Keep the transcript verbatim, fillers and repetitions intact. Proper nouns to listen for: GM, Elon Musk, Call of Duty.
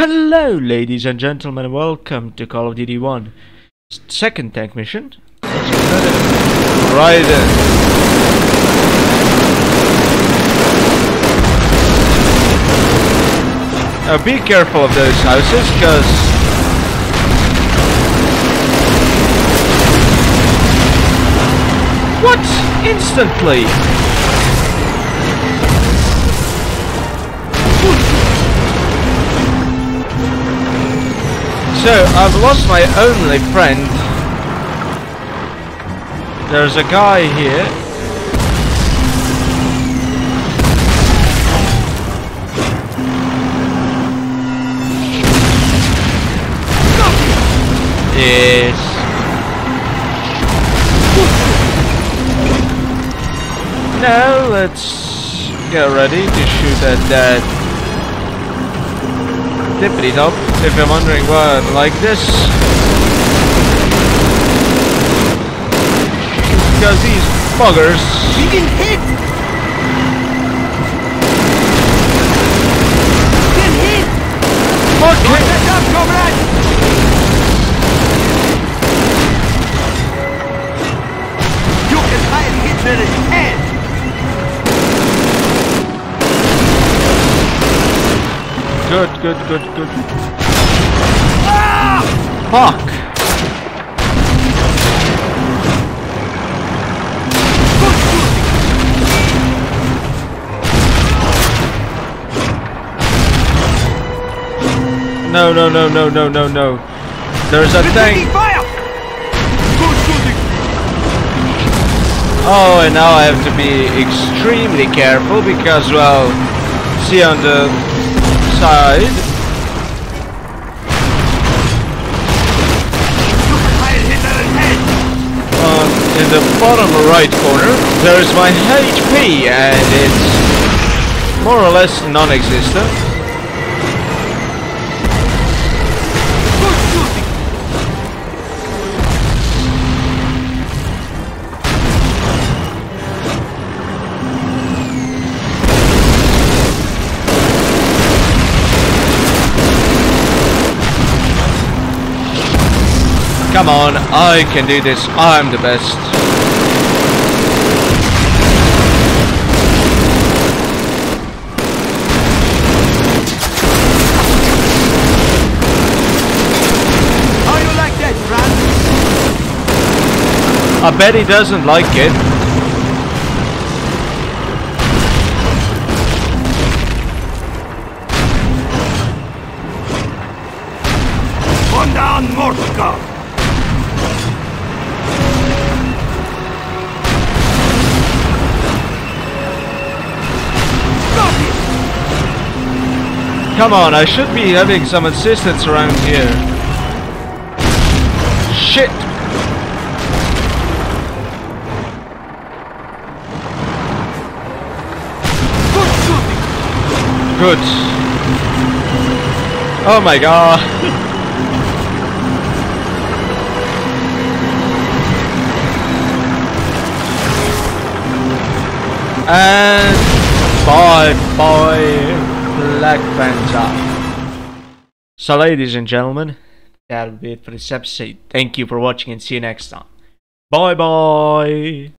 Hello ladies and gentlemen, welcome to Call of Duty one. Second tank mission. Right in. Now be careful of those houses, cause what? Instantly! So, I've lost my only friend. There's a guy here. Yes. Now let's get ready to shoot at that dippity dop. If you're wondering why I'm like this, because these buggers. You can hit. You can hit. What? Get up, comrade. You can try and hit the head. Good, good, good, good. Ah! Fuck! No, no, no, no, no, no, no. There's a tank. Oh, and now I have to be extremely careful because, well, see on the side. Um, in the bottom right corner, there is my H P, and it's more or less non-existent. Come on, I can do this. I'm the best. How you like that, Brad? I bet he doesn't like it. One down, Mortal. Come on, I should be having some assistance around here. Shit! Good. Oh my god. And bye bye. Black Panther. So ladies and gentlemen, that'll be it for this episode. Thank you for watching and see you next time. Bye bye.